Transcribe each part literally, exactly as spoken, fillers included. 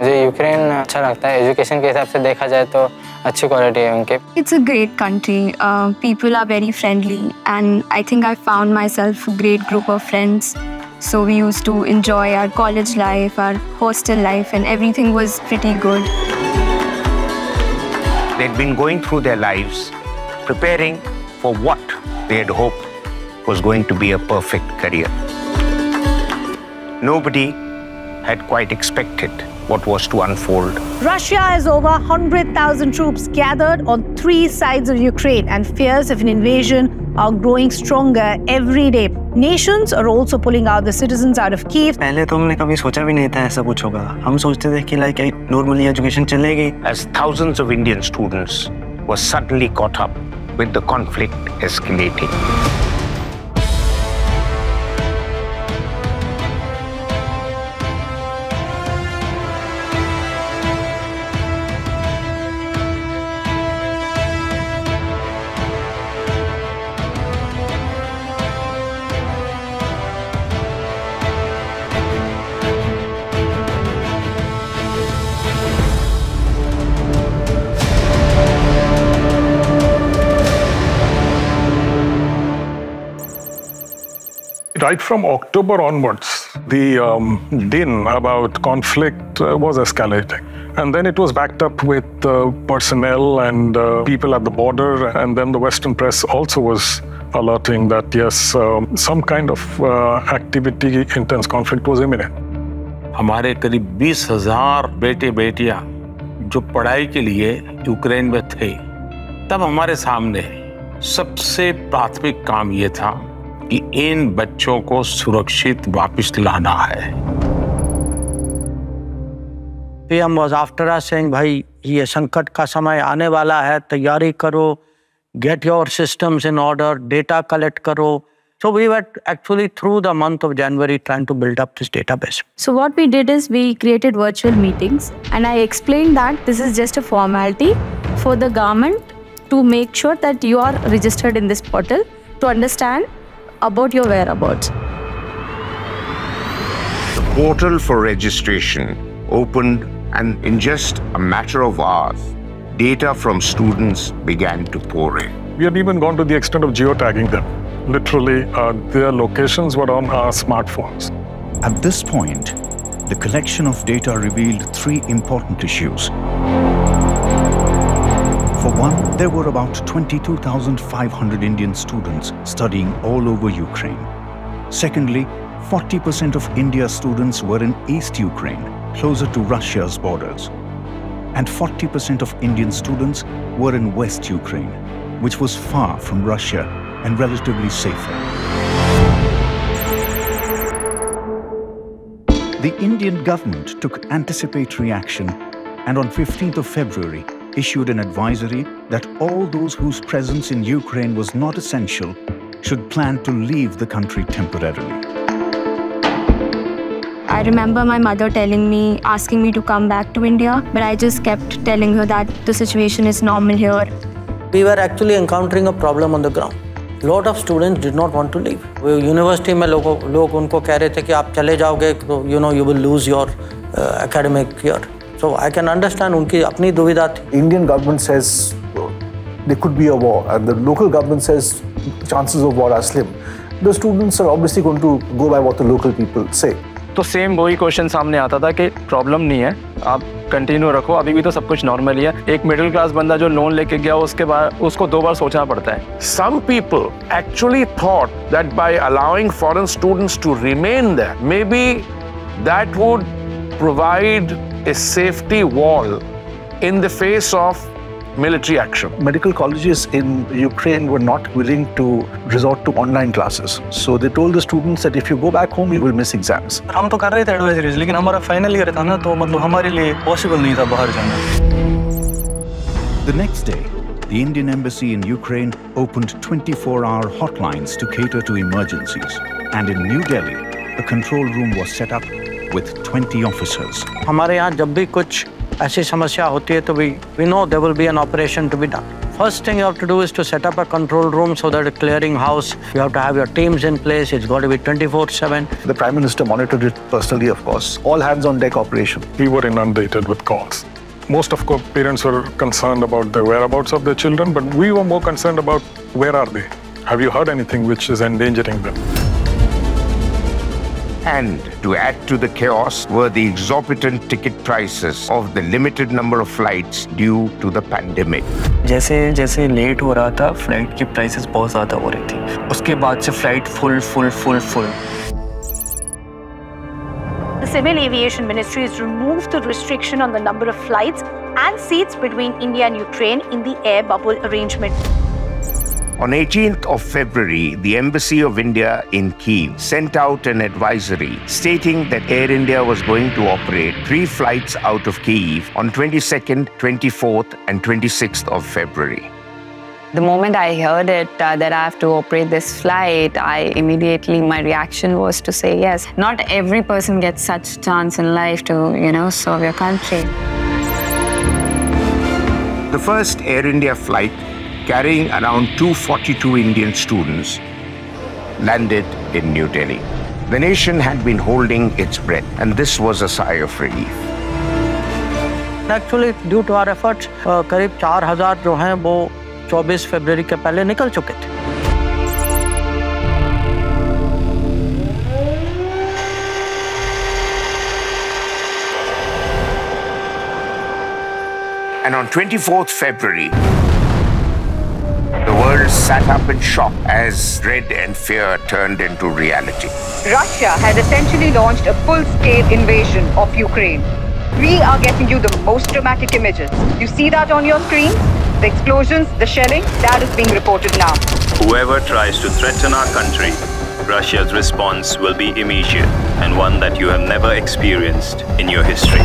मुझे यूक्रेन अच्छा लगता है। एजुकेशन के हिसाब से देखा जाए तो अच्छी क्वालिटी है उनके। It's a great country, people are very friendly and I think I found myself great group of friends. So we used to enjoy our college life, our hostel life, and everything was pretty good. They'd been going through their lives, preparing for what they had hoped was going to be a perfect career. Nobody had quite expected what was to unfold. Russia has over one hundred thousand troops gathered on three sides of Ukraine, and fears of an invasion are growing stronger every day. Nations are also pulling out the citizens out of Kiev. पहले तो हमने कभी सोचा भी नहीं था ऐसा कुछ होगा। हम सोचते थे कि like normally education चलेगी। As thousands of Indian students were suddenly caught up with the conflict escalating. Right from October onwards, the um, din about conflict uh, was escalating. And then it was backed up with uh, personnel and uh, people at the border. And then the Western press also was alerting that, yes, um, some kind of uh, activity, intense conflict was imminent. हमारे करीब बीस हज़ार बेटे-बेटियां जो पढ़ाई के लिए Ukraine में थे, तब हमारे सामने सबसे प्राथमिक काम ये था कि इन बच्चों को सुरक्षित वापस लाना है। PM was after us saying भाई ये संकट का समय आने वाला है, तैयारी करो, get your systems in order, data collect करो। So we were actually through the month of January trying to build up this database. So what we did is we created virtual meetings, and I explained that this is just a formality for the government to make sure that you are registered in this portal to understand about your whereabouts. The portal for registration opened, and in just a matter of hours, data from students began to pour in. We had even gone to the extent of geotagging them. Literally, uh, their locations were on our smartphones. At this point, the collection of data revealed three important issues. For one, there were about twenty-two thousand five hundred Indian students studying all over Ukraine. Secondly, forty percent of India's students were in East Ukraine, closer to Russia's borders. And forty percent of Indian students were in West Ukraine, which was far from Russia and relatively safer. The Indian government took anticipatory action, and on fifteenth of February, issued an advisory that all those whose presence in Ukraine was not essential should plan to leave the country temporarily. I remember my mother telling me, asking me to come back to India, but I just kept telling her that the situation is normal here. We were actually encountering a problem on the ground. A lot of students did not want to leave. University mein logo log unko keh rahe the ki aap chale jaoge, you know, you will lose your uh, academic year. So I can understand unki apni duvida thi. Indian government says there could be a war, and the local government says chances of war are slim. The students are obviously going to go by what the local people say. तो same वही question सामने आता था कि problem नहीं है, आप continue रखो, अभी भी तो सब कुछ नॉर्मल ही है। एक मिडिल क्लास बंदा जो लोन लेके गया उसके बाद उसको दो बार सोचना पड़ता है। Some people actually thought that by allowing foreign students to remain there, maybe that would provide a safety wall in the face of military action. Medical colleges in Ukraine were not willing to resort to online classes. So they told the students that if you go back home, you will miss exams. We were doing advisories, but our final year was, so it was possible for us to go outside. The next day, the Indian embassy in Ukraine opened twenty-four hour hotlines to cater to emergencies. And in New Delhi, a control room was set up with twenty officers. हमारे यहाँ जब भी कुछ ऐसी समस्या होती है तो we we know there will be an operation to be done. First thing you have to do is to set up a control room so that a clearing house, you have to have your teams in place. It's got to be twenty-four seven. The Prime Minister monitored it personally, of course. All hands on deck operation. We were inundated with calls. Most of parents were concerned about the whereabouts of their children, but we were more concerned about where are they? Have you heard anything which is endangering them? And to add to the chaos were the exorbitant ticket prices of the limited number of flights due to the pandemic. जैसे जैसे late हो रहा था, flight की prices बहुत ज़्यादा हो रही थी. उसके बाद से flight full, full, full, full. The Civil Aviation Ministry has removed the restriction on the number of flights and seats between India and Ukraine in the air bubble arrangement. On eighteenth of February, the Embassy of India in Kyiv sent out an advisory stating that Air India was going to operate three flights out of Kyiv on twenty-second, twenty-fourth and twenty-sixth of February. The moment I heard it, uh, that I have to operate this flight, I immediately, my reaction was to say yes. Not every person gets such chance in life to, you know, serve your country. The first Air India flight, carrying around two hundred forty-two Indian students, landed in New Delhi. The nation had been holding its breath, and this was a sigh of relief. Actually, due to our efforts, uh, करीब four thousand जो हैं वो चौबीस फरवरी के पहले निकल चुके थे. And on twenty-fourth February, the world sat up in shock as dread and fear turned into reality. Russia has essentially launched a full-scale invasion of Ukraine. We are getting you the most dramatic images. You see that on your screen? The explosions, the shelling, that is being reported now. Whoever tries to threaten our country, Russia's response will be immediate and one that you have never experienced in your history.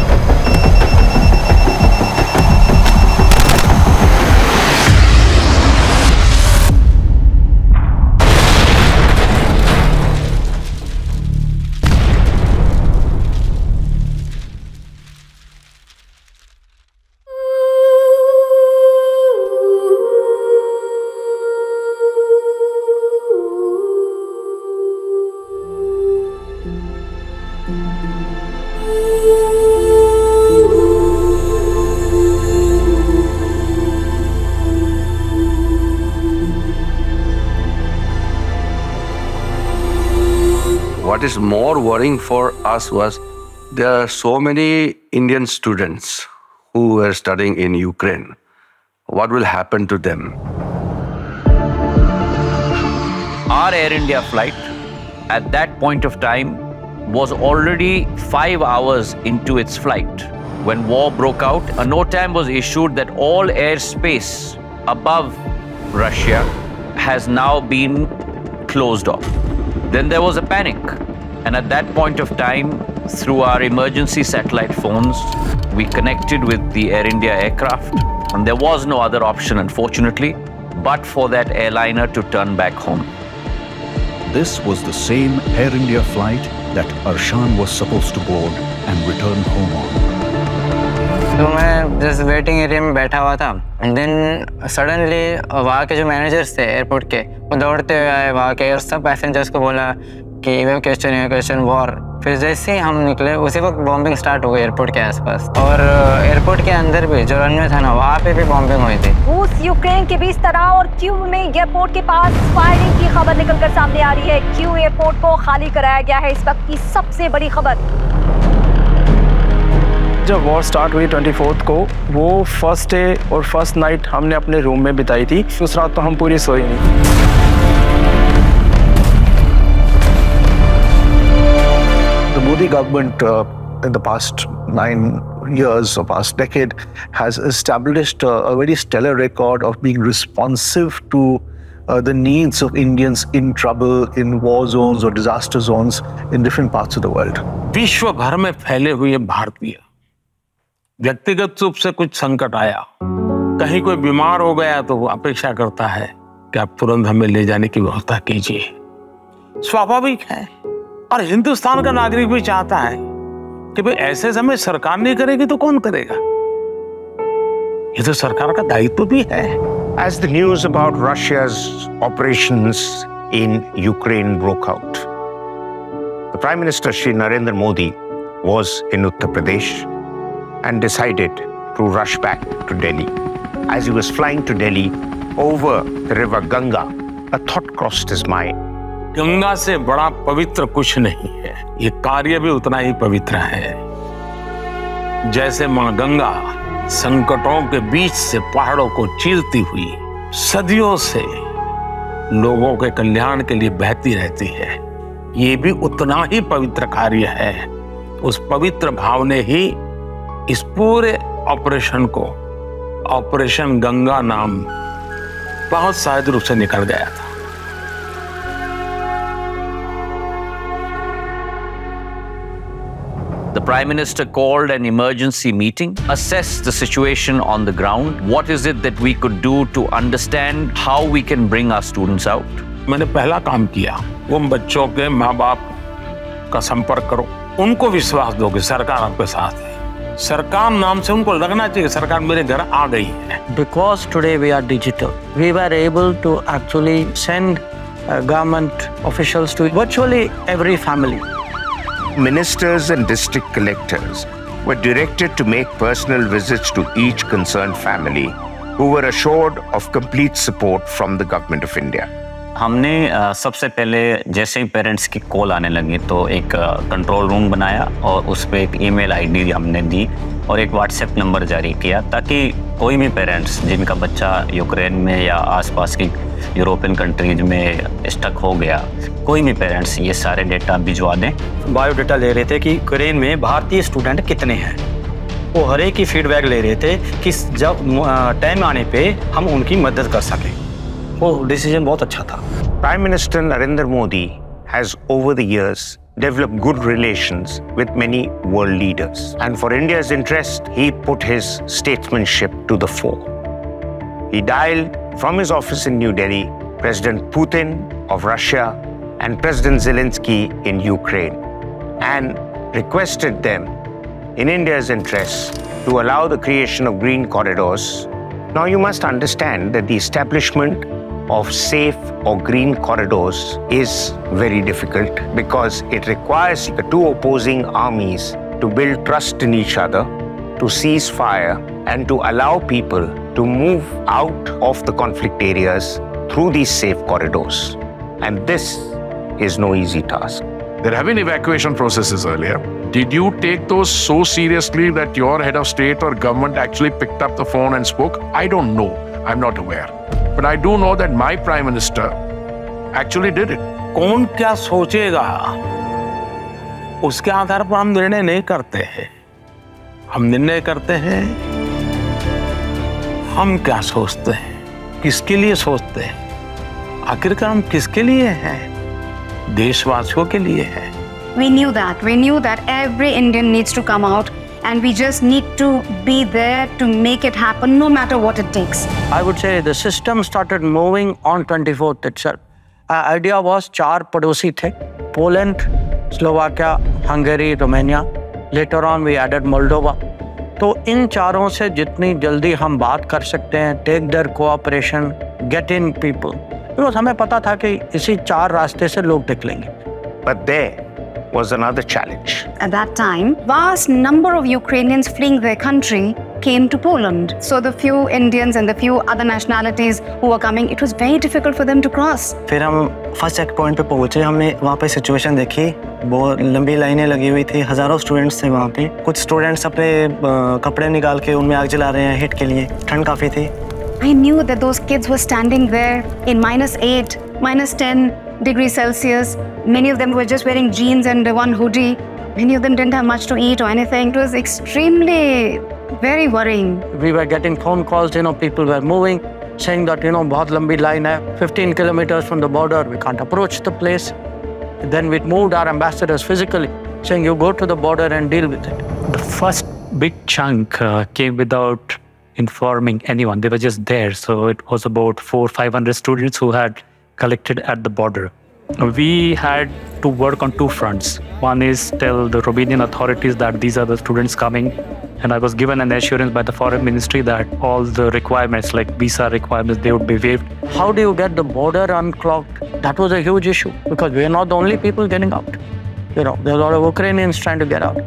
What is more worrying for us was there are so many Indian students who were studying in Ukraine. What will happen to them? Our Air India flight at that point of time was already five hours into its flight. When war broke out, a NOTAM was issued that all airspace above Russia has now been closed off. Then there was a panic. And at that point of time, through our emergency satellite phones, we connected with the Air India aircraft. And there was no other option, unfortunately, but for that airliner to turn back home. This was the same Air India flight that Arshan was supposed to board and return home on. So I was just waiting area में बैठा हुआ था, and then suddenly वहाँ के जो managers थे airport के, वो दौड़ते हुए आए वहाँ के और सब passengers को बोला कि evacuation, evacuation, war. फिर जैसे ही हम निकले, उसी वक्त bombing start हो गई airport के आसपास, और airport के अंदर भी जो runway था ना, वहाँ पे भी bombing हुई थी. रूस यूक्रेन के बीच तनाव और क्यू में एयरपोर्ट के पास फायरिंग की खबर निकलकर सामने आ रही है. क्यू एयरपोर्ट को खाली कराया गया है, इस वक्त की सबसे बड़ी खबर. जब वॉर स्टार्ट हुई चौबीस को, वो फर्स्ट डे और फर्स्ट नाइट हमने अपने रूम में बिताई थी. उस रात तो हम पूरी सोई नहीं. The Modi government uh, in the past nine years or past decade has established a, a very stellar record of being responsive to uh, the needs of Indians in trouble, in war zones or disaster zones in different parts of the world. विश्व भर में फैले हुए भारतीय व्यक्तिगत रूप से कुछ संकट आया, कहीं कोई बीमार हो गया तो वो अपेक्षा करता है कि आप तुरंत हमें ले जाने की व्यवस्था कीजिए. स्वाभाविक है और हिंदुस्तान का नागरिक भी चाहता है कि भाई ऐसे समय सरकार नहीं करेगी तो कौन करेगा? ये तो सरकार का दायित्व भी है. as the news about Russia's operations in Ukraine broke out, the Prime Minister Shri Narendra Modi was in Uttar Pradesh and decided to rush back to Delhi. As he was flying to Delhi over the river Ganga, a thought crossed his mind. Ganga se bada pavitra kuch nahi hai. Ye karya bhi utna hi pavitra hai. Jaise maa Ganga संकटों के बीच से पहाड़ों को चीरती हुई सदियों से लोगों के कल्याण के लिए बहती रहती है, ये भी उतना ही पवित्र कार्य है। उस पवित्र भाव ने ही इस पूरे ऑपरेशन को ऑपरेशन गंगा नाम बहुत सहज रूप से निकल गया था। The Prime Minister called an emergency meeting, assessed the situation on the ground. What is it that we could do to understand how we can bring our students out? मैंने पहला काम किया, उन बच्चों के माँ-बाप का संपर्क करो, उनको विश्वास दो कि सरकार आपके साथ है। सरकार नाम से उनको लगना चाहिए सरकार मेरे घर आ गई है। Because today we are digital, we were able to actually send uh, government officials to virtually every family. Ministers and district collectors were directed to make personal visits to each concerned family, who were assured of complete support from the government of India. हमने सबसे पहले जैसे ही parents की call आने लगी तो एक control room बनाया और उस पर एक ईमेल आईडी हमने दी और एक व्हाट्सएप नंबर जारी किया ताकि कोई भी पेरेंट्स जिनका बच्चा यूक्रेन में या आसपास की यूरोपियन कंट्रीज में स्टक हो गया, कोई भी पेरेंट्स ये सारे डेटा भिजवा दें। बायोडाटा ले रहे थे कि यूक्रेन में भारतीय स्टूडेंट कितने हैं, वो हर एक की फीडबैक ले रहे थे कि जब टाइम आने पर हम उनकी मदद कर सकें। वो डिसीजन बहुत अच्छा था। Prime minister Narendra Modi has over the years developed good relations with many world leaders. And for India's interest, he put his statesmanship to the fore. He dialed from his office in New Delhi, President Putin of Russia and President Zelensky in Ukraine, and requested them, in India's interest, to allow the creation of green corridors. Now you must understand that the establishment of safe or green corridors is very difficult because it requires the two opposing armies to build trust in each other, to cease fire, and to allow people to move out of the conflict areas through these safe corridors. And this is no easy task. There have been evacuation processes earlier. Did you take those so seriously that your head of state or government actually picked up the phone and spoke? I don't know. I'm not aware. But I do know that my Prime Minister actually did it. कौन क्या सोचेगा? उसके आधार पर हम निर्णय नहीं करते हैं। हम निर्णय करते हैं हम क्या सोचते हैं, किसके लिए सोचते हैं, आखिरकार हम किसके लिए हैं? देशवासियों के लिए हैं। We knew that. We knew that every Indian needs to come out. And we just need to be there to make it happen, no matter what it takes. I would say the system started moving on twenty-fourth itself. Our idea was four padosi the: Poland, Slovakia, Hungary, Romania. Later on, we added Moldova. So, in चारों से जितनी जल्दी हम बात कर सकते हैं, take their cooperation, get in people. Because हमें पता था कि इसी चार रास्ते से लोग निकलेंगे. But there was another challenge. At that time, vast number of Ukrainians fleeing their country came to Poland. So the few Indians and the few other nationalities who were coming, it was very difficult for them to cross. फिर हम first check point पे पहुँचे, हमने वहाँ पे situation देखी, बहुत लंबी लाइनें लगी हुई थी, हजारों students थे वहाँ पे, कुछ students अपने कपड़े निकाल के उनमें आग जला रहे हैं heat के लिए, ठंड काफी थी. I knew that those kids were standing there in minus eight, minus ten degrees Celsius. Many of them were just wearing jeans and one hoodie. Many of them didn't have much to eat or anything. It was extremely, very worrying. We were getting phone calls, you know, people were moving, saying that, you know, बहुत लंबी line है, fifteen kilometers from the border, we can't approach the place. Then we moved our ambassadors physically, saying you go to the border and deal with it. The first big chunk uh, came without informing anyone. They were just there. So it was about four, five hundred students who had collected at the border. We had to work on two fronts. One is tell the Romanian authorities that these are the students coming, and I was given an assurance by the foreign ministry that all the requirements like visa requirements, they would be waived. How do you get the border unclogged? That was a huge issue because we are not the only people getting out. You know, there are a lot of Ukrainians trying to get out.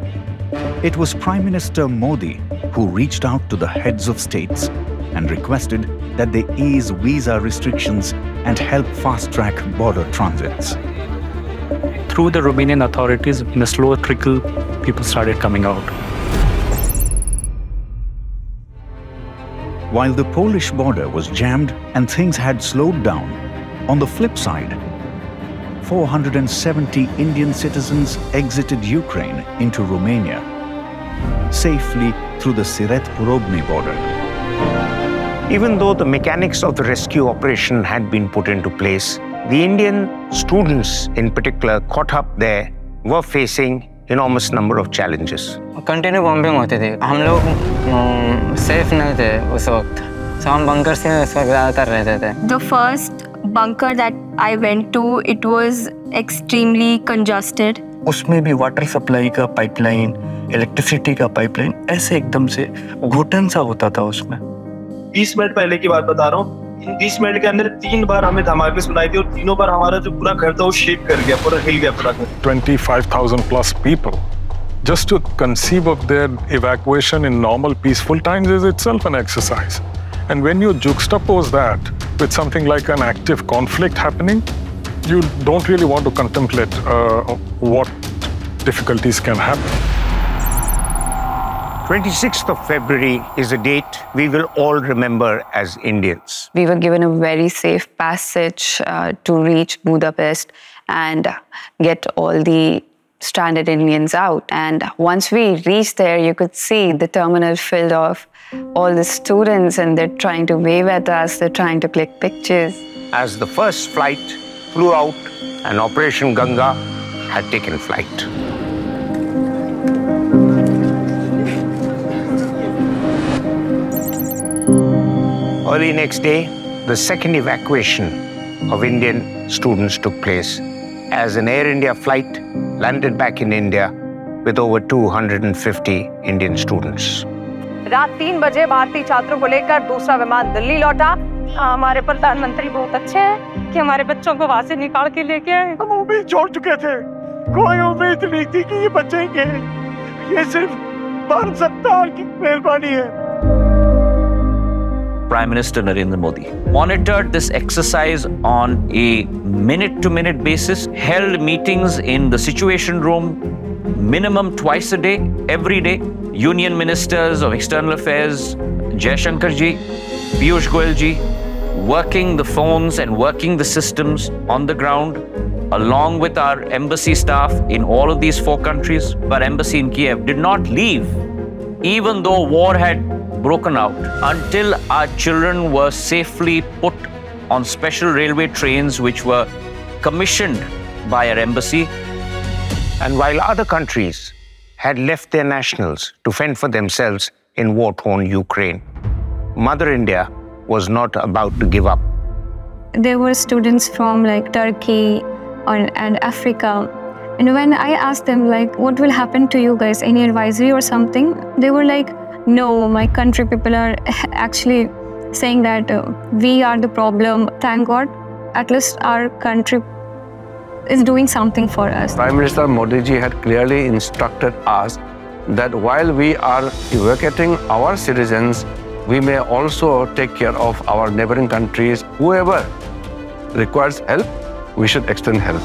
It was Prime Minister Modi who reached out to the heads of states and requested that they ease visa restrictions and help fast-track border transits. Through the Romanian authorities, in a slow trickle, people started coming out. While the Polish border was jammed and things had slowed down, on the flip side, four hundred seventy Indian citizens exited Ukraine into Romania, safely through the Siret-Porubne border. Even though the mechanics of the rescue operation had been put into place, the Indian students in particular caught up there were facing enormous number of challenges. Continue bombing होती थी। हम लोग safe नहीं थे उस वक्त। So हम bunkers में उस वक्त ज़्यादातर रहते थे। The first bunker that I went to, it was extremely congested. उसमें भी water supply का pipeline, electricity का pipeline ऐसे एकदम से घुटन सा होता था उसमें। बीस मिनट पहले की बात बता रहा हूँ। इन बीस मिनट के अंदर तीन बार हमें धमाके सुनाई दिए और तीनों बार हमारा जो पूरा घर था वो शेक कर गया, पूरा हिल गया पूरा घर। twenty-five thousand plus people. Just to conceive of their evacuation in normal peaceful times is itself an exercise. And when you juxtapose that with something like an active conflict happening, you don't really want to contemplate uh, what difficulties can happen. twenty-sixth of February is a date we will all remember as Indians. We were given a very safe passage uh, to reach Budapest and get all the stranded Indians out. And once we reached there, you could see the terminal filled off all the students, and they're trying to wave at us, they're trying to click pictures. As the first flight flew out and Operation Ganga had taken flight. Early next day, the second evacuation of Indian students took place as an Air India flight landed back in India with over two hundred fifty Indian students. रात तीन बजे भारतीय छात्रों को लेकर दूसरा विमान दिल्ली लौटा। हमारे प्रधानमंत्री बहुत अच्छे हैं कि हमारे बच्चों को वहाँ से निकाल के लेके आए। हम उम्मीद छोड़ चुके थे, कोई उम्मीद नहीं थी कि ये बचेंगे। ये सिर्फ भारत सरकार की मेहरबानी है। Prime Minister Narendra Modi monitored this exercise on a minute-to-minute basis, held meetings in the Situation Room minimum twice a day, every day. Union Ministers of External Affairs, Jai Shankar ji, Piyush Goyal ji, working the phones and working the systems on the ground, along with our embassy staff in all of these four countries. Our embassy in Kiev did not leave, even though war had broken out, until our children were safely put on special railway trains which were commissioned by our embassy. And while other countries had left their nationals to fend for themselves in war-torn Ukraine, Mother India was not about to give up. There were students from like Turkey and Africa. And when I asked them like, what will happen to you guys, any advisory or something? They were like, no, my country people are actually saying that uh, we are the problem. Thank God, at least our country is doing something for us. Prime Minister Modi ji had clearly instructed us that while we are evacuating our citizens, we may also take care of our neighboring countries. Whoever requires help, we should extend help.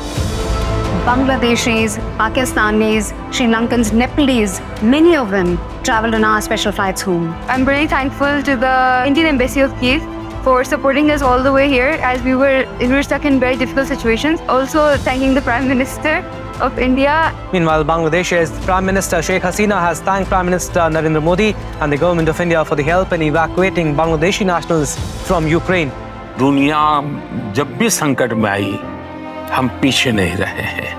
Bangladeshis, Pakistanis, Sri Lankans, Nepalese, many of them traveled on our special flights home. I'm very thankful to the Indian Embassy of Kiev for supporting us all the way here, as we were, we were stuck in very difficult situations. Also thanking the Prime Minister of India. Meanwhile, Bangladesh's Prime Minister Sheikh Hasina has thanked Prime Minister Narendra Modi and the government of India for the help in evacuating Bangladeshi nationals from Ukraine. दुनिया जब भी संकट में आई, हम पीछे नहीं रहे हैं।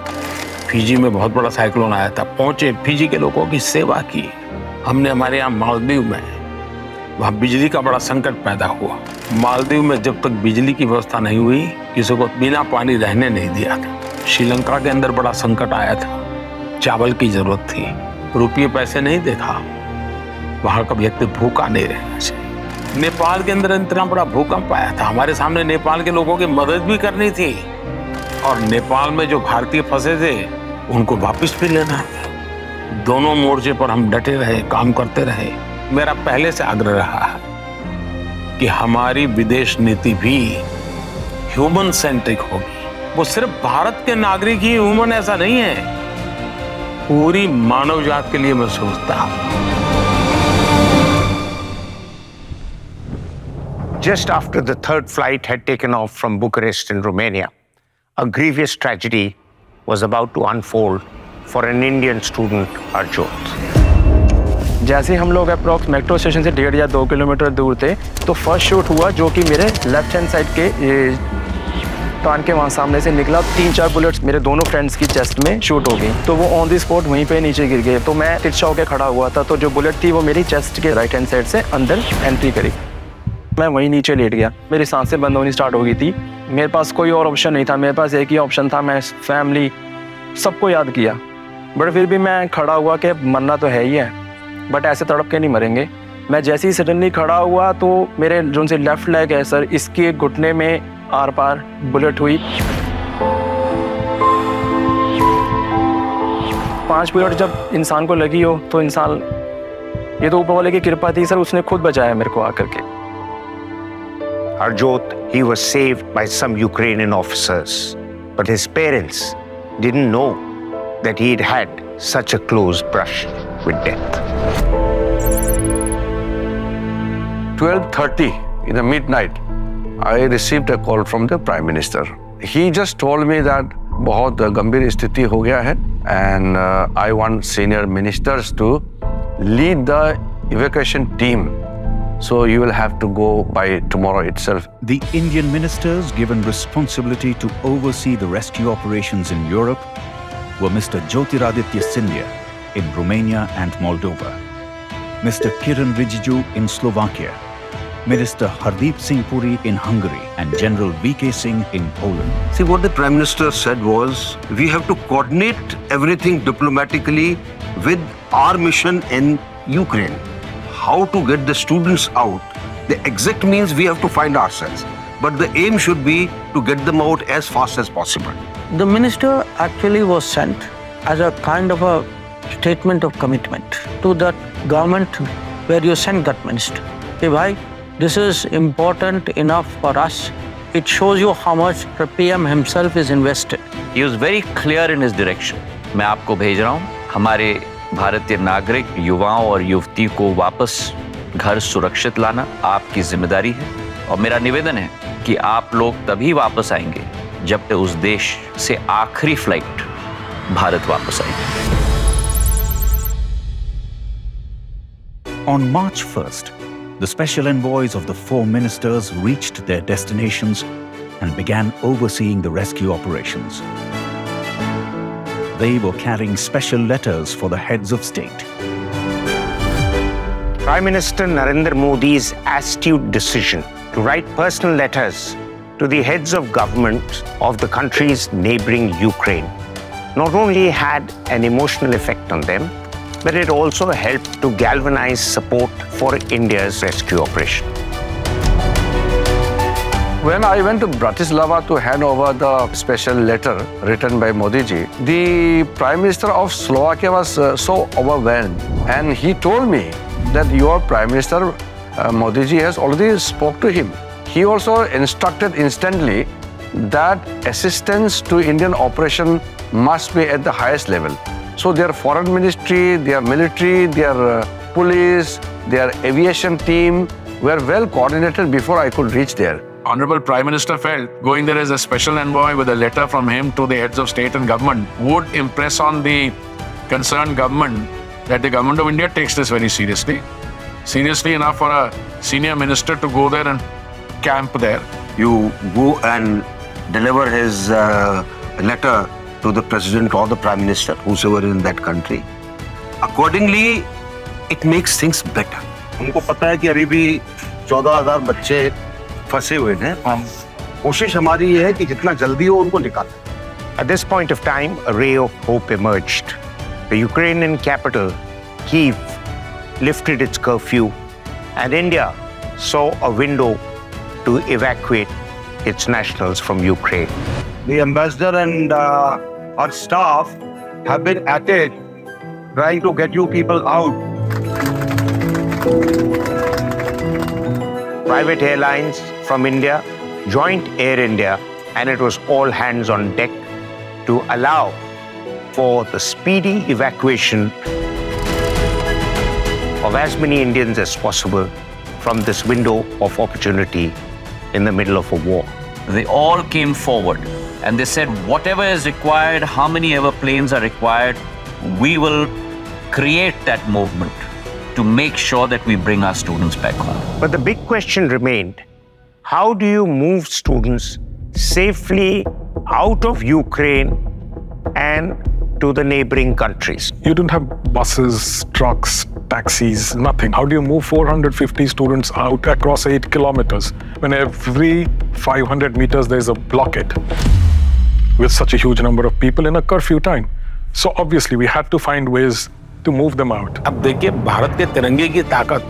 फिजी में बहुत बड़ा साइक्लोन आया था, पहुंचे, फिजी के लोगों की सेवा की। हमने हमारे यहाँ मालदीव में वहाँ बिजली का बड़ा संकट पैदा हुआ। मालदीव में जब तक बिजली की व्यवस्था नहीं हुई, किसी को बिना पानी रहने नहीं दिया था। श्रीलंका के अंदर बड़ा संकट आया था, चावल की जरूरत थी, रुपये पैसे नहीं देखा, वहाँ का व्यक्ति भूखा नहीं रहना चाहिए। नेपाल के अंदर इतना बड़ा भूकंप आया था, हमारे सामने नेपाल के लोगों की मदद भी करनी थी और नेपाल में जो भारतीय फंसे थे उनको वापस भी लेना था। दोनों मोर्चे पर हम डटे रहे, काम करते रहे। मेरा पहले से आग्रह रहा है कि हमारी विदेश नीति भी ह्यूमन सेंट्रिक होगी। वो सिर्फ भारत के नागरिक ही ह्यूमन ऐसा नहीं है, पूरी मानव जाति के लिए मैं सोचता हूं। Just after the third flight had taken off from Bucharest in Romania, a grievous tragedy was about to unfold for an Indian student, Arjot. जैसे ही हम लोग अप्रॉक्स मेट्रो स्टेशन से डेढ़ या दो किलोमीटर दूर थे तो फर्स्ट शॉट हुआ, जो कि मेरे लेफ्ट हैंड साइड के कान के वहाँ सामने से निकला। तीन चार बुलेट्स मेरे दोनों फ्रेंड्स की चेस्ट में शूट हो गई, तो वो ऑन द स्पॉट वहीं पे नीचे गिर गए। तो मैं तिरछा होकर खड़ा हुआ था, तो जो बुलेट थी वो मेरी चेस्ट के राइट हैंड साइड से अंदर एंट्री करी, मैं वहीं नीचे लेट गया। मेरी सांसें बंद होनी स्टार्ट हो गई थी। मेरे पास कोई और ऑप्शन नहीं था, मेरे पास एक ही ऑप्शन था। मैं फैमिली सबको याद किया, बट फिर भी मैं खड़ा हुआ कि मरना तो है ही है, बट ऐसे तड़प के नहीं मरेंगे। मैं जैसे ही सडनली खड़ा हुआ तो मेरे जो उनसे लेफ्ट लेग है सर, इसके घुटने में आर पार बुलेट हुई। पाँच बुलेट जब इंसान को लगी हो तो इंसान, ये तो ऊपर वाले की कृपा थी सर, उसने खुद बचाया मेरे को आकर के। Arjot, he was saved by some Ukrainian officers, but his parents didn't know that he had had such a close brush with death. twelve thirty in the midnight, I received a call from the Prime Minister. He just told me that बहुत गंभीर स्थिति हो गया है and uh, I want senior ministers to lead the evacuation team. So you will have to go by tomorrow itself. The Indian ministers given responsibility to oversee the rescue operations in Europe were Mister Jyotiraditya Scindia in Romania and Moldova, Mister Kiran Rijiju in Slovakia, Minister Hardeep Singh Puri in Hungary, and General V K Singh in Poland. See, what the Prime Minister said was, we have to coordinate everything diplomatically with our mission in Ukraine. How to get the students out? The exact means we have to find ourselves. But the aim should be to get them out as fast as possible. The minister actually was sent as a kind of a statement of commitment to that government where you sent that minister. Hey, bhai, this is important enough for us. It shows you how much the P M himself is invested. He was very clear in his direction. मैं आपको भेज रहा हूँ, हमारे भारतीय नागरिक युवाओं और युवती को वापस घर सुरक्षित लाना आपकी जिम्मेदारी है और मेरा निवेदन है कि आप लोग तभी वापस आएंगे जब तक उस देश से आखिरी फ्लाइट भारत वापस आई। On March first, the special envoys of the four ministers reached their destinations and began overseeing the rescue operations. They were carrying special letters for the heads of state. Prime Minister Narendra Modi's astute decision to write personal letters to the heads of government of the countries neighboring Ukraine not only had an emotional effect on them, but it also helped to galvanize support for India's rescue operation. When I went to Bratislava to hand over the special letter written by Modiji, the Prime Minister of Slovakia was uh, so overwhelmed, and he told me that your Prime Minister uh, Modiji has already spoke to him. He also instructed instantly that assistance to Indian operation must be at the highest level. So their foreign ministry, their military, their uh, police, their aviation team were well coordinated before I could reach there. Honorable Prime Minister felt going there as a special envoy with a letter from him to the heads of state and government would impress on the concerned government that the government of India takes this very seriously. Seriously enough for a senior minister to go there and camp there. You go and deliver his uh, letter to the president or the prime minister, whosoever in that country. Accordingly, it makes things better. उनको पता है कि अभी भी चौदह हज़ार बच्चे फंसे हुए हैं। हम कोशिश हमारी ये है कि जितना जल्दी हो उनको निकालें। At this point of time, a ray of hope emerged. The Ukrainian capital, Kyiv, lifted its curfew, and India saw a window to evacuate its nationals from Ukraine. The ambassador and uh, our staff have been at it, trying to get you people out. Private airlines from India joined Air India, and it was all hands on deck to allow for the speedy evacuation of as many Indians as possible from this window of opportunity in the middle of a war. They all came forward and they said, whatever is required, how many ever planes are required, we will create that movement to make sure that we bring our students back home. But the big question remained, how do you move students safely out of Ukraine and to the neighboring countries? You didn't have buses, trucks, taxis, nothing. How do you move four hundred fifty students out across eight kilometers when every five hundred meters there's a blockade with such a huge number of people in a curfew time? So obviously we had to find ways to move them out. अब देखिए भारत के तिरंगे की ताकत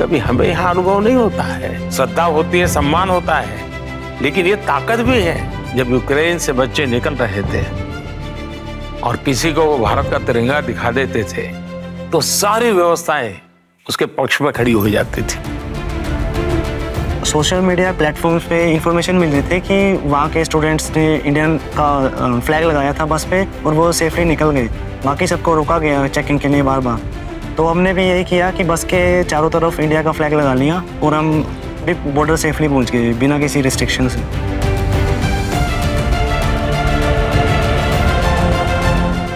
कभी हमें यहाँ अनुभव नहीं होता है। श्रद्धा होती है, सम्मान होता है, लेकिन ये ताकत भी है। जब यूक्रेन से बच्चे निकल रहे थे और किसी को वो भारत का तिरंगा दिखा देते थे तो सारी व्यवस्थाएं उसके पक्ष में खड़ी हो जाती थी। सोशल मीडिया प्लेटफॉर्म्स पे इंफॉर्मेशन मिल रही थी कि वहाँ के स्टूडेंट्स ने इंडियन का फ्लैग लगाया था बस पे और वो सेफली निकल गए। बाकी सबको रोका गया चेक इन के लिए बार बार। तो हमने भी यही किया कि बस के चारों तरफ इंडिया का फ्लैग लगा लिया और हम भी बॉर्डर सेफली पहुँच गए बिना किसी रिस्ट्रिक्शन से।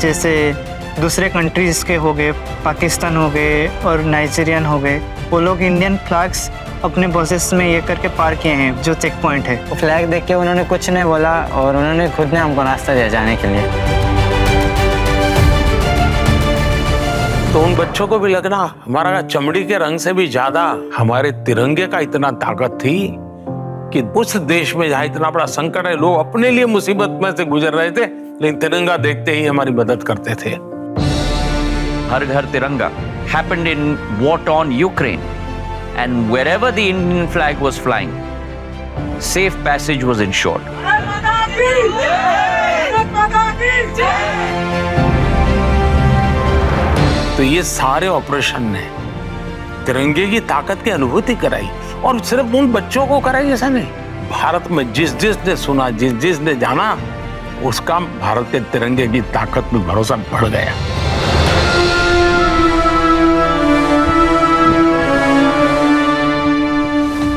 जैसे दूसरे कंट्रीज़ के हो गए, पाकिस्तान हो गए और नाइजीरियन हो गए, वो लोग इंडियन फ्लैग्स अपने बसेस में ये करके पार किए हैं जो चेक पॉइंट है। वो फ्लैग देख के उन्होंने कुछ नहीं बोला और उन्होंने खुद ने हमको रास्ता दिया जाने के लिए। तो उन बच्चों को भी लगना हमारा चमड़ी के रंग से भी ज़्यादा हमारे तिरंगे का इतना ताकत थी कि उस देश में जहाँ इतना बड़ा संकट है, लोग अपने लिए मुसीबत में से गुजर रहे थे, लेकिन तिरंगा देखते ही हमारी मदद करते थे। हर घर तिरंगा happened in war torn Ukraine, and wherever the Indian flag was flying, safe passage was ensured. तो ये सारे ऑपरेशन ने तिरंगे की ताकत की अनुभूति कराई और सिर्फ उन बच्चों को कराई ऐसा नहीं, भारत में जिस जिस ने सुना, जिस जिस ने जाना, उसका भारत के तिरंगे की ताकत में भरोसा बढ़ गया।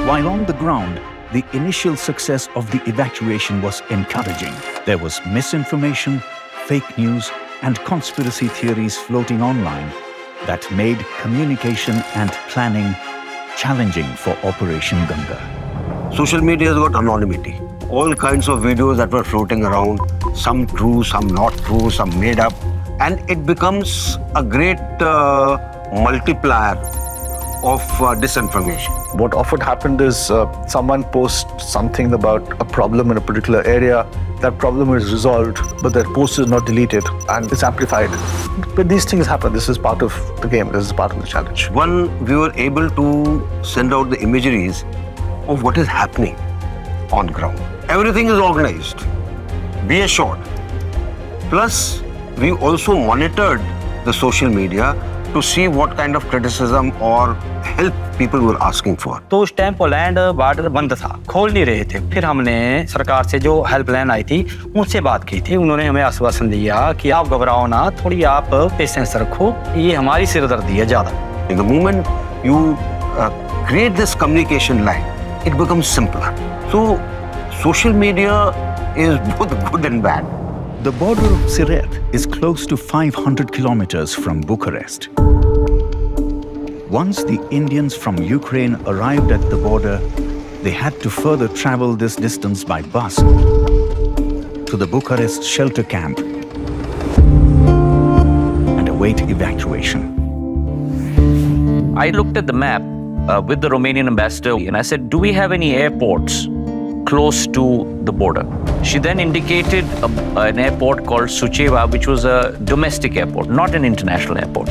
While on the ground, the initial success of the evacuation was encouraging. There was misinformation, fake news, and conspiracy theories floating online that made communication and planning challenging for Operation Ganga. Social media has got anonymity. All kinds of videos that were floating around, some true, some not true, some made up, and it becomes a great uh, multiplier of uh, disinformation. What often happened is uh, someone posts something about a problem in a particular area, that problem is resolved, but their post is not deleted and it's amplified. But these things happen. This is part of the game, this is part of the challenge. One, we were able to send out the imageries of what is happening on ground. Everything is organized, be assured. Plus, we also monitored the social media to see what kind of criticism or help people were asking for. तो उस time Poland border बंद था, खोल नहीं रहे थे। फिर हमने सरकार से जो हेल्पलाइन आई थी उनसे बात की थी, उन्होंने हमें आश्वासन दिया कि आप घबराओ ना, थोड़ी आप पेशेंस रखो, ये हमारी सिरदर्दी है ज़्यादा। In the moment you uh, create this communication line, it becomes simpler. So, social media is both good and bad. The border of Siret is close to five hundred kilometers from Bucharest. Once the Indians from Ukraine arrived at the border, they had to further travel this distance by bus to the Bucharest shelter camp and await evacuation. I looked at the map uh, with the Romanian ambassador and I said, do we have any airports close to the border? She then indicated a, an airport called Suceava, which was a domestic airport, not an international airport.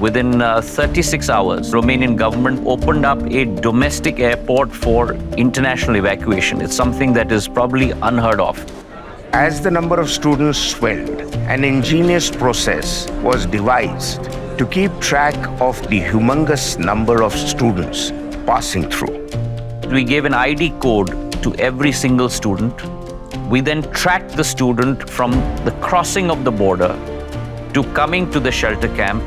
Within uh, thirty-six hours, Romanian government opened up a domestic airport for international evacuation. It's something that is probably unheard of. As the number of students swelled, an ingenious process was devised to keep track of the humongous number of students passing through. We gave an I D code to every single student. We then tracked the student from the crossing of the border to coming to the shelter camp,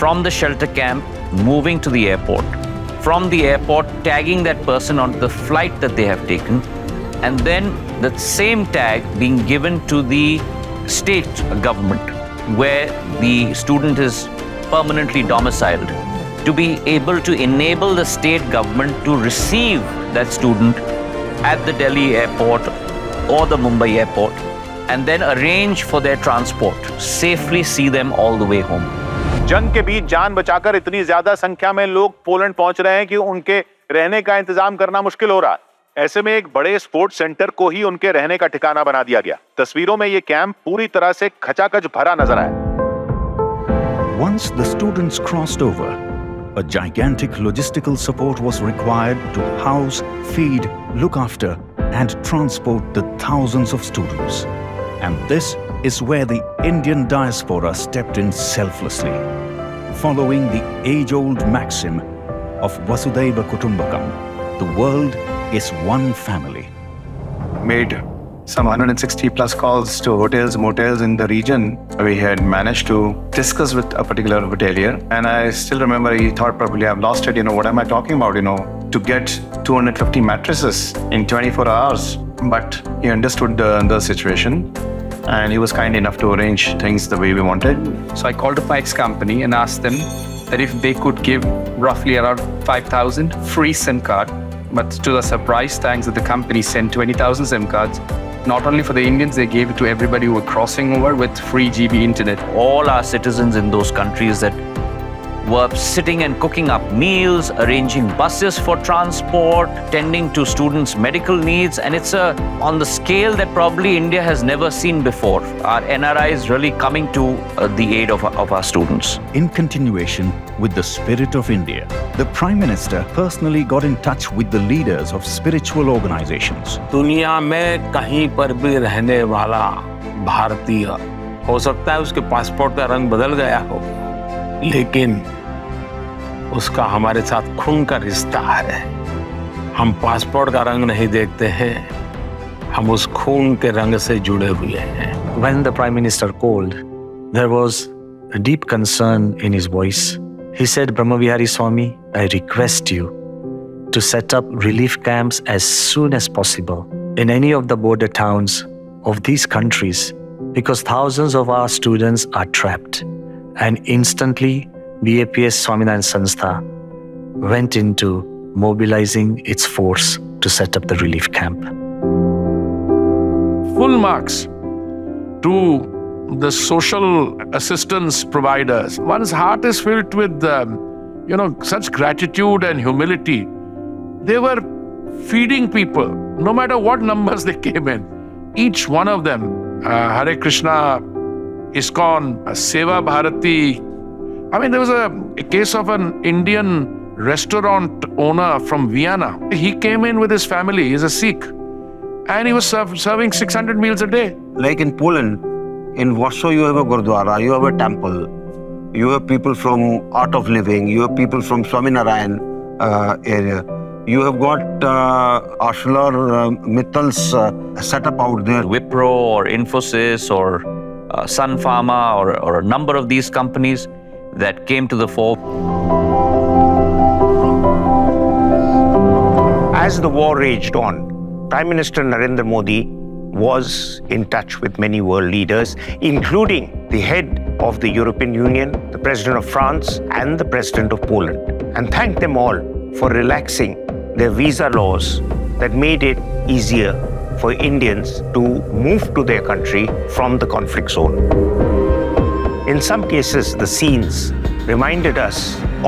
from the shelter camp, moving to the airport, from the airport, tagging that person on the flight that they have taken, and then that same tag being given to the state government where the student is permanently domiciled, to be able to enable the state government to receive that student at the Delhi airport or the Mumbai airport, and then arrange for their transport, safely see them all the way home. जंग के बीच जान बचाकर इतनी ज्यादा संख्या में लोग Poland पहुंच रहे हैं कि उनके रहने का इंतजाम करना मुश्किल हो रहा है। ऐसे में एक बड़े स्पोर्ट्स सेंटर को ही उनके रहने का ठिकाना बना दिया गया। तस्वीरों में ये कैंप पूरी तरह से खचाखच भरा नजर आया। Once the students crossed over, a gigantic logistical support was required to house, feed, look after, and transport the thousands of students. And this is where the Indian diaspora stepped in selflessly, following the age-old maxim of Vasudhaiva Kutumbakam, the world is one family. Made some one hundred sixty plus calls to hotels, motels in the region. We had managed to discuss with a particular hotelier, and I still remember he thought probably I've lost it, you know, what am I talking about, you know, to get two hundred fifty mattresses in twenty-four hours. But he understood the, the situation. And he was kind enough to arrange things the way we wanted. So I called up my ex-company and asked them that if they could give roughly around five thousand free SIM card. But to the surprise, thanks that the company sent twenty thousand SIM cards. Not only for the Indians, they gave it to everybody who were crossing over with free G B internet. All our citizens in those countries that were sitting and cooking up meals, arranging buses for transport, tending to students' medical needs, and it's a, on the scale that probably India has never seen before. Our N R I is really coming to uh, the aid of, of our students. In continuation with the spirit of India, the Prime Minister personally got in touch with the leaders of spiritual organizations. Duniya mein kahin par bhi rehne wala Bharatiya, ho sakta hai uske passport ka rang badal gaya ho, लेकिन उसका हमारे साथ खून का रिश्ता है। हम passport का रंग नहीं देखते हैं, हम उस खून के रंग से जुड़े हुए हैं। When the Prime Minister called, there was a deep concern in his voice. He said, Brahmavihari Swami, I request you to set up relief camps as soon as possible in any of the border towns of these countries, because thousands of our students are trapped. And instantly, B A P S Swaminarayan Sanstha went into mobilizing its force to set up the relief camp. Full marks to the social assistance providers. One's heart is filled with, um, you know, such gratitude and humility. They were feeding people, no matter what numbers they came in. Each one of them, uh, Hare Krishna, ISKCON, Seva Bharati. I mean, there was a, a case of an Indian restaurant owner from Vienna. He came in with his family, he's a Sikh, and he was serve, serving six hundred meals a day. Like in Poland, in Warsaw, you have a Gurdwara, you have a temple, you have people from Art of Living, you have people from Swaminarayan uh, area. You have got uh, Ashlar Mittals uh, set up out there. Wipro or Infosys or Uh, Sun Pharma or, or a number of these companies that came to the fore. As the war raged on, Prime Minister Narendra Modi was in touch with many world leaders, including the head of the European Union, the President of France, and the President of Poland, and thanked them all for relaxing their visa laws that made it easier for Indians to move to their country from the conflict zone. In some cases, the scenes reminded us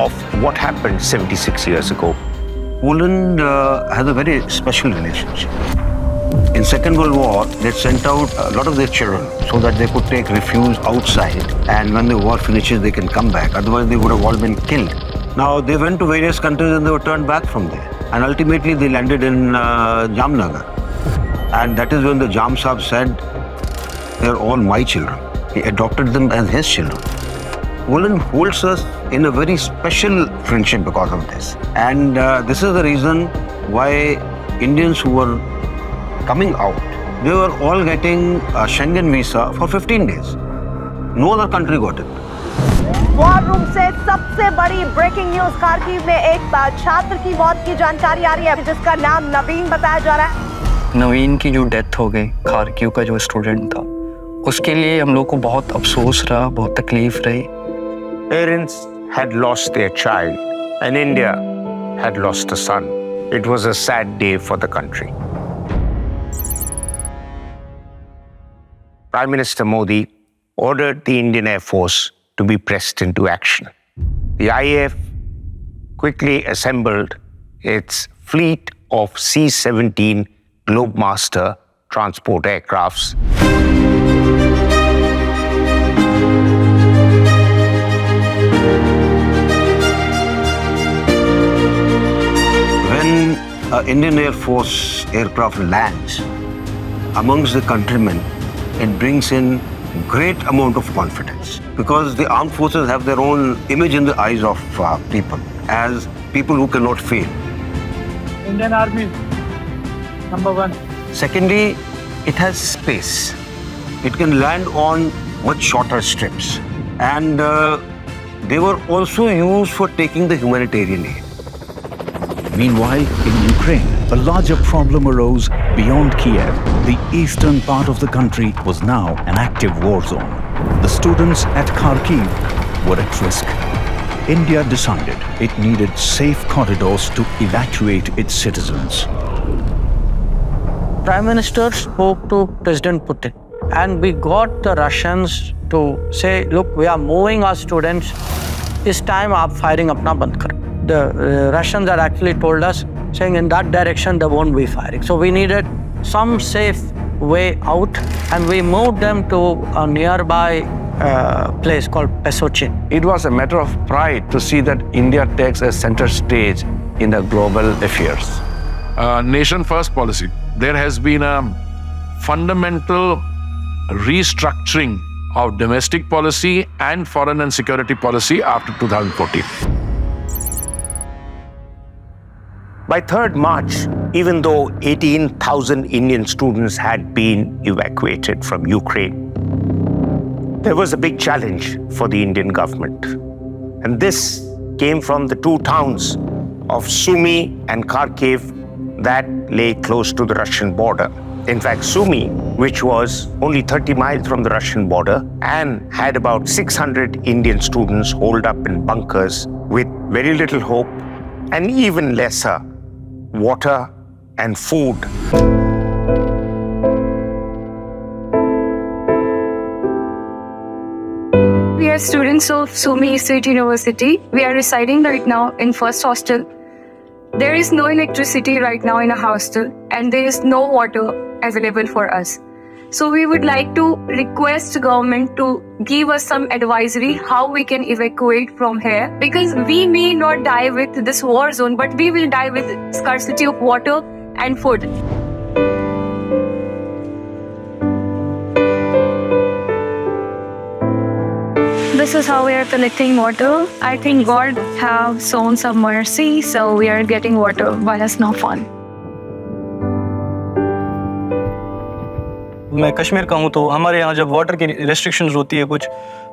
of what happened seventy-six years ago. Poland uh, has a very special relationship. In Second World War, they sent out a lot of their children so that they could take refuge outside, and when the war finishes, they can come back. Otherwise, they would have all been killed. Now, they went to various countries and they were turned back from there. And ultimately, they landed in uh, Jamnagar. And that is when the Jamsaheb said, they're all my children. He adopted them as his children. Poland holds us in a very special friendship because of this. And uh, this is the reason why Indians who were coming out, they were all getting a Schengen visa for fifteen days. No other country got it. War room से सबसे बड़ी breaking news, Kharkiv में एक छात्र की मौत की जानकारी आ रही है, जिसका नाम नवीन बताया जा रहा है। नवीन की जो डेथ हो गई, खार्किव का जो स्टूडेंट था, उसके लिए हम लोग को बहुत अफसोस रहा, बहुत तकलीफ रही। Parents had lost their child, and India had lost a son. It was a sad day for the country. Prime Minister Modi ordered the Indian Air Force to be pressed into action. The I A F quickly assembled its fleet of C seventeen Globemaster transport aircrafts. When an Indian Air Force aircraft lands amongst the countrymen, it brings in great amount of confidence, because the armed forces have their own image in the eyes of uh, people as people who cannot fail. Indian Army, number one. Secondly, it has space. It can land on much shorter strips. And uh, they were also used for taking the humanitarian aid. Meanwhile, in Ukraine, a larger problem arose beyond Kiev. The eastern part of the country was now an active war zone. The students at Kharkiv were at risk. India decided it needed safe corridors to evacuate its citizens. Prime Minister spoke to President Putin, and we got the Russians to say, look, we are moving our students. This time, aap firing apna band karo. The uh, Russians had actually told us, saying in that direction they won't be firing. So we needed some safe way out, and we moved them to a nearby uh, place called Pesochin. It was a matter of pride to see that India takes a center stage in the global affairs. Uh, nation first policy. There has been a fundamental restructuring of domestic policy and foreign and security policy after two thousand fourteen. By third March, even though eighteen thousand Indian students had been evacuated from Ukraine, there was a big challenge for the Indian government. And this came from the two towns of Sumy and Kharkiv that lay close to the Russian border. In fact, Sumy, which was only thirty miles from the Russian border and had about six hundred Indian students holed up in bunkers with very little hope and even lesser water and food. We are students of Sumy State University. We are residing right now in first hostel. There is no electricity right now in a hostel, and there is no water available for us. So we would like to request government to give us some advisory how we can evacuate from here, because we may not die with this war zone, but we will die with scarcity of water and food. This is how we are collecting water. I think God have shown some mercy, so we are getting water while it's not fun. मैं कश्मीर का हूँ, तो हमारे यहाँ जब water की restrictions होती है कुछ,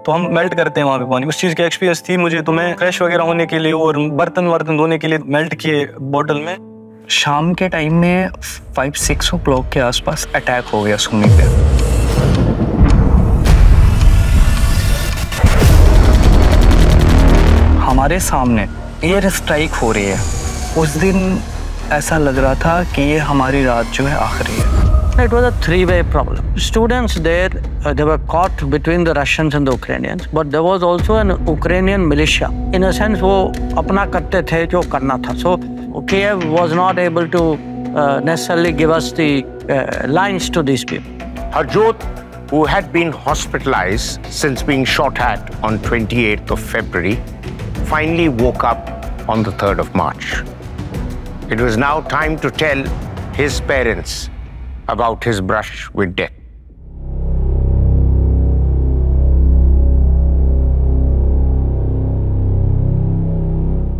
तो हम मेल्ट करते हैं वहाँ पे पानी। उस चीज़ का एक्सपीरियंस थी मुझे, तो मैं फ्रेश वगैरह होने के लिए और बर्तन वर्तन धोने के लिए मेल्ट किए बोतल में। शाम के टाइम में फाइव सिक्स ओ क्लॉक के आसपास अटैक हो गया सुमी पे। हमारे सामने एयर स्ट्राइक हो रही है। उस दिन ऐसा लग रहा था कि ये हमारी रात जो है आखिरी है। It was a three-way problem. Students there, uh, they were caught between the Russians and the Ukrainians, but there was also an Ukrainian militia. In a sense, wo apna karte the jo karna tha. So Kiev was not able to uh, necessarily give us the uh, lines to these people. Harjot, who had been hospitalized since being shot at on twenty-eighth of February, finally woke up on the third of March. It was now time to tell his parents about his brush with death.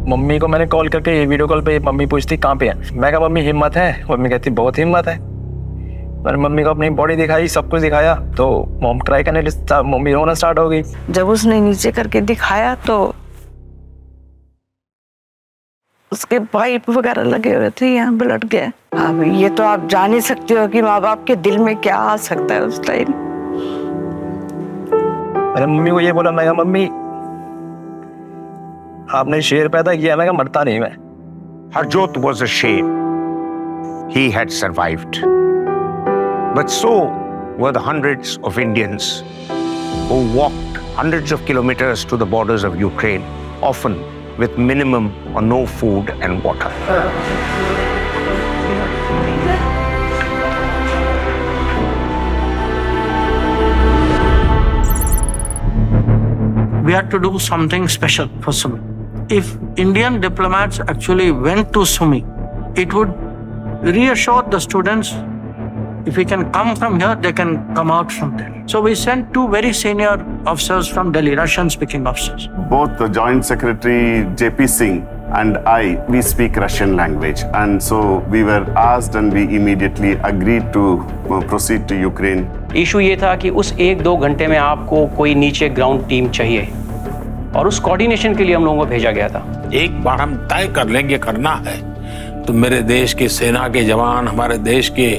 Mummy को मैंने call करके ये video call पे mummy पूछती कहाँ पे है, मैं कहा मम्मी हिम्मत है, मम्मी कहती बहुत हिम्मत है। पर मम्मी को अपनी बॉडी दिखाई, सब कुछ दिखाया तो मॉम क्राई करने लगी, मम्मी रोना स्टार्ट हो गई। जब उसने नीचे करके दिखाया तो उसके पाइप वगैरह लगे हुए थे, यहाँ ब्लड गया। अब ये तो आप जान ही सकते हो कि माँ बाप के दिल में क्या आ सकता है उस टाइम। मैंने मम्मी को ये बोला, मैं कहा मम्मी आपने शेर पैदा किया, मैं कहा मरता नहीं मैं। Harjot was a शेर. He had survived. But so were the hundreds of Indians who walked hundreds of kilometers to the borders of Ukraine, often with minimum or no food and water. We had to do something special for Sumi. If Indian diplomats actually went to Sumi, it would reassure the students, if we can come from here, they can come out from there. So we sent two very senior officers from Delhi, Russian-speaking officers. Both the Joint Secretary J P Singh and I, we speak Russian language. And so we were asked and we immediately agreed to proceed to Ukraine. Issue ये था कि उस एक दो घंटे में आपको कोई नीचे ground team चाहिए और उस coordination के लिए हम लोगों को भेजा गया था। एक बार हम तय कर लेंगे करना है, तो मेरे देश के सेना के जवान, हमारे देश के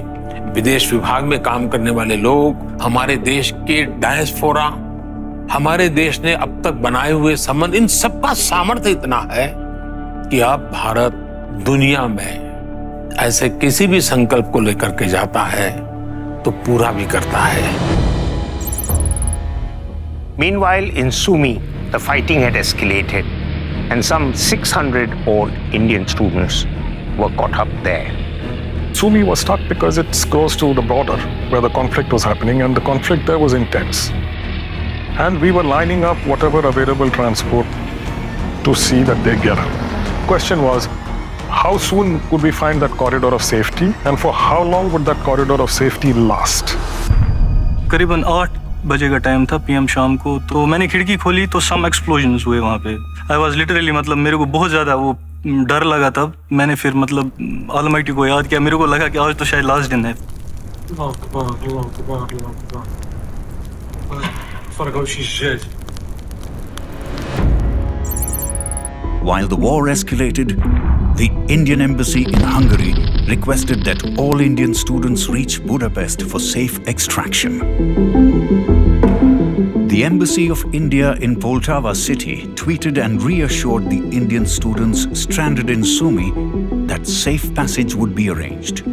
विदेश विभाग में काम करने वाले लोग, हमारे देश के डायस्पोरा, हमारे देश ने अब तक बनाए हुए संबंध, इन सबका सामर्थ्य इतना है कि अब भारत दुनिया में ऐसे किसी भी संकल्प को लेकर के जाता है तो पूरा भी करता है। Meanwhile, in Sumi, the fighting had escalated, and some six hundred odd Indian students were caught up there. Sumi was stuck because it's close to the border where the conflict was happening, and the conflict there was intense. And we were lining up whatever available transport to see that they get out. Question was, how soon could we find that corridor of safety, and for how long would that corridor of safety last? करीबन आठ बजे का time था PM शाम को, तो मैंने खिड़की खोली तो some explosions हुए वहाँ पे। I was literally, मतलब मेरे को बहुत ज़्यादा वो डर लगा था। मैंने फिर मतलब ऑलमाइटी को याद किया, मेरे को लगा कि आज तो शायद लास्ट दिन है। While the war escalated, the Indian embassy in Hungary requested that all Indian students reach Budapest for safe extraction. The Embassy of India in Poltava city tweeted and reassured the Indian students stranded in Sumi that safe passage would be arranged.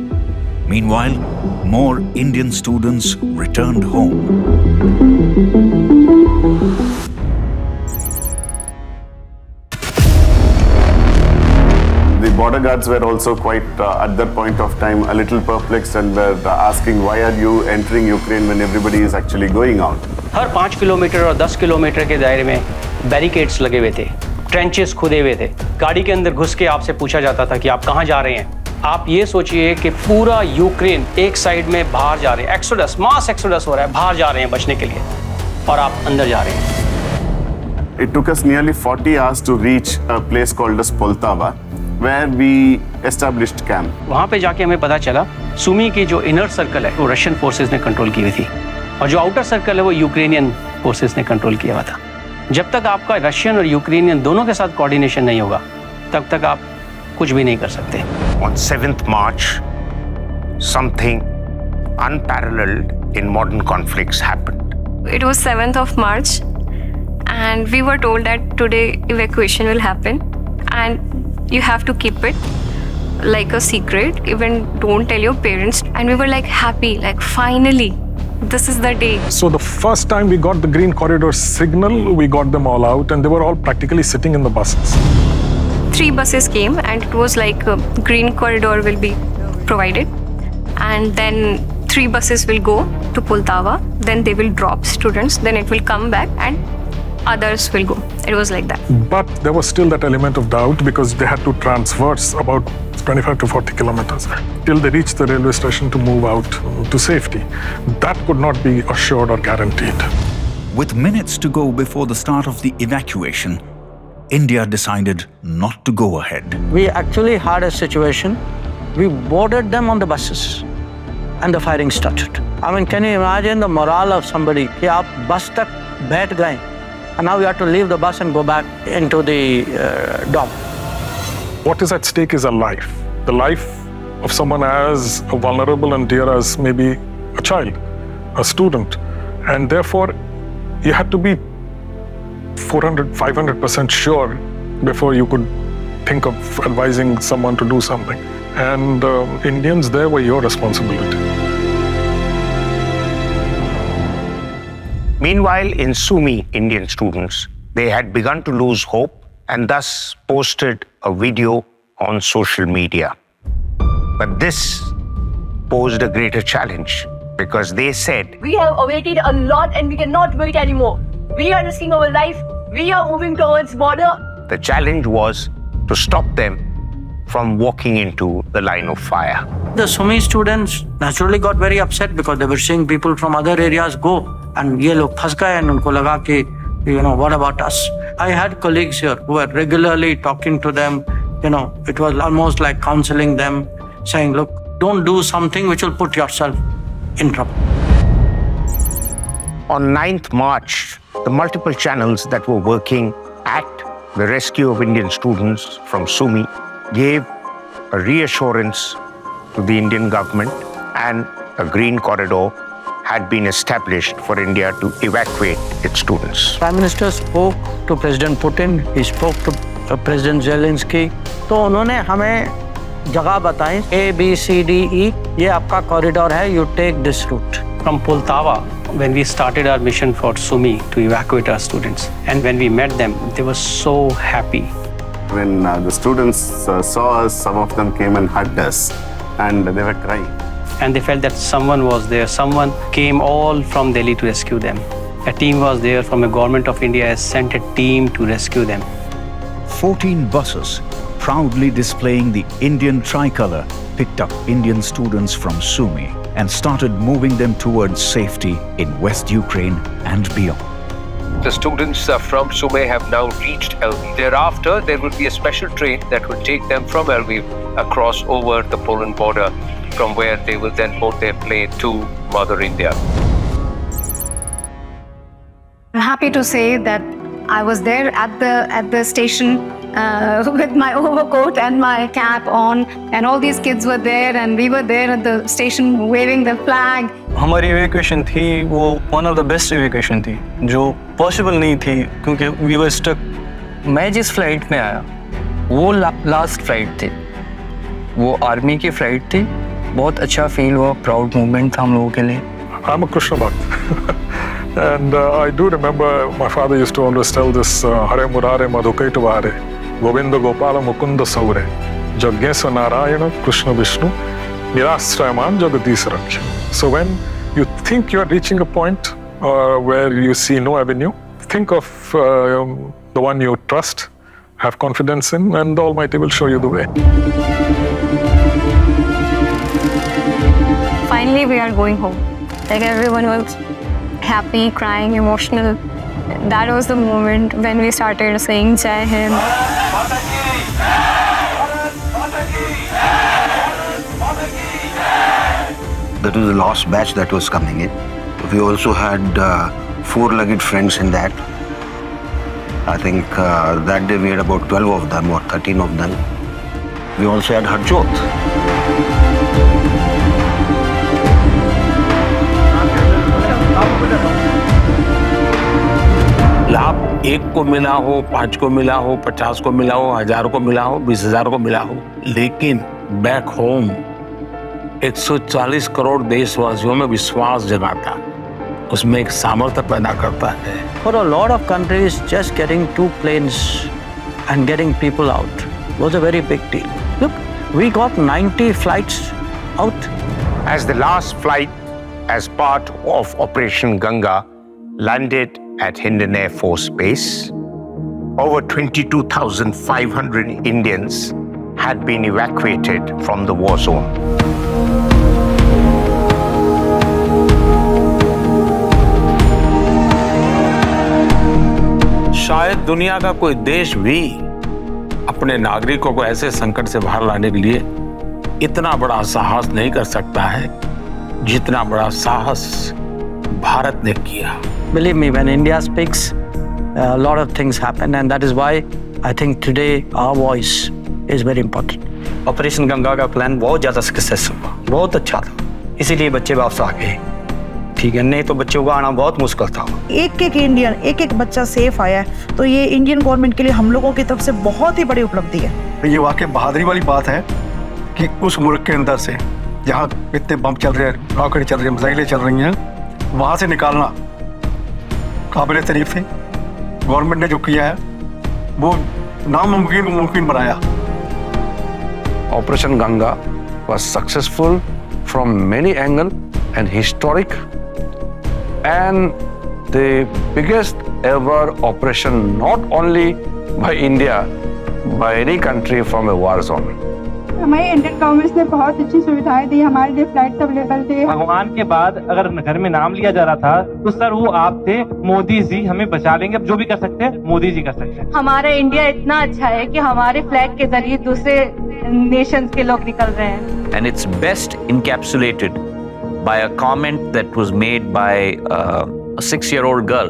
Meanwhile, more Indian students returned home. Border guards were also quite, uh, at that point of time, a little perplexed and were uh, asking, why are you entering Ukraine when everybody is actually going out? हर पाँच kilometre और दस kilometre के दायरे में barricades लगे हुए थे, trenches खुदे हुए थे। गाड़ी के अंदर घुस के आपसे पूछा जाता था कि आप कहाँ जा रहे हैं। आप ये सोचिए कि पूरा यूक्रेन एक साइड में बाहर जा रहे हैं, एक्सोडस, मास एक्सोडस हो रहा है, बाहर जा रहे हैं बचने के लिए, और आप अंदर जा रहे हैं। It took us nearly forty hours to reach a place called as Poltava, where we established camp. वहाँ पे जाके हमें पता चला, सुमी की जो inner circle है, वो Russian forces ने control की हुई थी, और जो outer circle है, वो Ukrainian forces ने control किया हुआ था। जब तक आपका Russian और Ukrainian दोनों के साथ coordination नहीं होगा, तब तक आप कुछ भी नहीं कर सकते। On seventh March, something unparalleled in modern conflicts happened. It was seventh of March, and we were told that today evacuation will happen, and you have to keep it. like a secret, even don't tell your parents. And we were like happy, like finally, this is the day. So the first time we got the green corridor signal, we got them all out and they were all practically sitting in the buses. Three buses came and it was like a green corridor will be provided. And then three buses will go to Poltava, then they will drop students, then it will come back and others will go. It was like that. But there was still that element of doubt because they had to transverse about twenty-five to forty kilometers till they reached the railway station to move out to safety. That could not be assured or guaranteed. With minutes to go before the start of the evacuation, India decided not to go ahead. We actually had a situation. We boarded them on the buses and the firing started. I mean, can you imagine the morale of somebody? Ki aap bus tak baith gaye, and now we have to leave the bus and go back into the uh, dorm. What is at stake is a life. The life of someone as vulnerable and dear as maybe a child, a student. And therefore, you had to be four hundred, five hundred percent sure before you could think of advising someone to do something. And uh, Indians there were your responsibility. Meanwhile, in Sumy, Indian students, they had begun to lose hope and thus posted a video on social media. But this posed a greater challenge because they said, we have awaited a lot and we cannot wait anymore. We are risking our life. We are moving towards border. The challenge was to stop them from walking into the line of fire. The Sumi students naturally got very upset because they were seeing people from other areas go and ye log phas gaye and unko laga ki, you know, what about us? I had colleagues here who were regularly talking to them. You know, it was almost like counseling them, saying, look, don't do something which will put yourself in trouble. On ninth March, the multiple channels that were working at the rescue of Indian students from Sumy gave a reassurance to the Indian government, and a green corridor had been established for India to evacuate its students. Prime Minister spoke to President Putin, he spoke to uh, President Zelensky. So they told us, A, B, C, D, E, this is your corridor, hai, you take this route. From Poltava, when we started our mission for Sumy to evacuate our students, and when we met them, they were so happy. When uh, the students uh, saw us, some of them came and hugged us and they were crying. And they felt that someone was there. Someone came all from Delhi to rescue them. A team was there from the government of India has sent a team to rescue them. fourteen buses proudly displaying the Indian tricolor picked up Indian students from Sumy and started moving them towards safety in West Ukraine and beyond. The students from Sumy have now reached Lviv. Thereafter, there will be a special train that will take them from Lviv across over the Poland border, from where they will then board their plane to Mother India. I'm happy to say that I was there at the at the station uh, with my overcoat and my cap on, and all these kids were there, and we were there at the station waving the flag. Our evacuation was one of the best evacuation, which was not possible because we were stuck. I came in flight, that was the last flight. It was an army flight. It was a good feel, a proud moment for us. I'm a Krishna Bhakt. And uh, I do remember my father used to always tell this, uh, Hare Murare Madhukai Tuvare, Govinda Gopala Mukunda Saure, Jagnesa Narayana Krishna Vishnu, Nirastrayaman Jagadisaraj. So when you think you are reaching a point uh, where you see no avenue, think of uh, the one you trust, have confidence in, and the Almighty will show you the way. Finally, we are going home. Like everyone else, happy, crying, emotional. That was the moment when we started saying Jai Hind. That was the last batch that was coming in. We also had uh, four-legged friends in that. I think uh, that day we had about twelve of them or thirteen of them. We also had Harjot. लाभ एक को मिला हो, पांच को मिला हो, पचास को मिला हो, हजार को मिला हो, बीस हजार को मिला हो, लेकिन back home एक सौ चालीस करोड़ देशवासियों में विश्वास जगाता, उसमें एक सामर्थ्य पैदा करता है। For a lot of countries, just getting two planes and getting people out was a very big deal. Look, we got ninety flights out. As the last flight, as part of Operation Ganga, landed at Hindon Air Force Base, over twenty-two thousand five hundred Indians had been evacuated from the war zone. शायद दुनिया का कोई देश भी अपने नागरिकों को ऐसे संकट से बाहर लाने के लिए इतना बड़ा साहस नहीं कर सकता है जितना बड़ा साहस भारत ने किया। Believe me, when India speaks, a lot of things happen, and that is why I think today our voice is very important. Operation Ganga का प्लान बहुत ज़्यादा सक्सेसफुल हुआ, बहुत अच्छा था, इसीलिए बच्चे वापस आ गए। ठीक है, नहीं तो बच्चों का आना बहुत मुश्किल था। एक एक इंडियन, एक एक बच्चा सेफ आया है, तो ये इंडियन गवर्नमेंट के लिए हम लोगों की तरफ से बहुत ही बड़ी उपलब्धि है। ये वाकई बहादुरी वाली बात है कि उस मुल्क के अंदर से जहाँ इतने बम चल रहे हैं, रॉकेट चल रहे हैं, मिसाइलें चल रही हैं, वहाँ से निकालना काबिल तारीफ है। गवर्नमेंट ने जो किया है वो नामुमकिन को मुमकिन बनाया। Operation Ganga was successful from many angles and historic, and the biggest ever operation not only by India, by any country from a war zone. हमारे इंडियन गवर्नमेंट ने बहुत अच्छी सुविधाएं दी, हमारे लिए फ्लाइट अवेलेबल थे। भगवान के बाद अगर घर में नाम लिया जा रहा था तो सर वो आप थे, मोदी जी हमें बचा लेंगे, अब जो भी कर सकते हैं मोदी जी कर सकते हैं। हमारा इंडिया इतना अच्छा है कि हमारे फ्लैग के जरिए दूसरे nations के लोग निकल रहे हैं। And it's best encapsulated by a comment that was made by uh, a six-year-old girl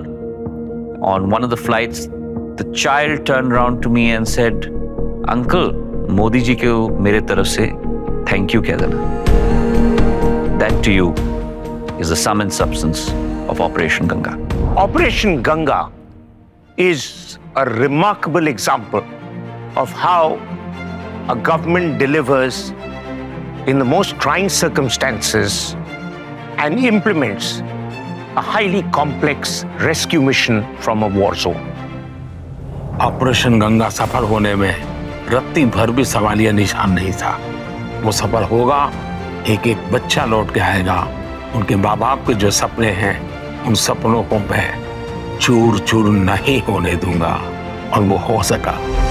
on one of the flights. The child turned around to me and said, "Uncle, Modi ji ko mere taraf se thank you keh dena." That to you is the sum and substance of Operation Ganga. Operation Ganga is a remarkable example of how a government delivers in the most trying circumstances and implements a highly complex rescue mission from a war zone. Operation Ganga सफल होने में रत्ती भर भी सवालिया निशान नहीं था। वो सफल होगा, एक एक बच्चा लौट के आएगा, उनके माँ बाप के जो सपने हैं उन सपनों को मैं चूर चूर नहीं होने दूंगा, और वो हो सका।